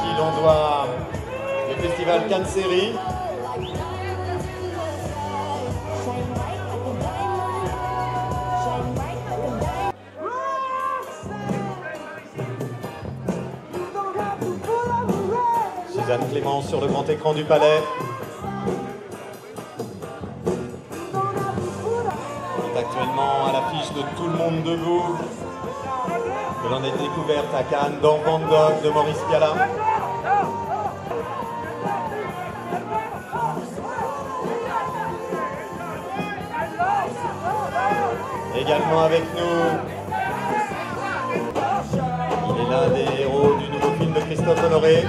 qui l'on doit le festival Cannes Série. Suzanne Clément sur le grand écran du palais. On est actuellement à l'affiche de Tout le monde debout, que l'on a découverte à Cannes dans Van Gogh de Maurice Pialat. Également avec nous, il est l'un des héros du nouveau film de Christophe Honoré.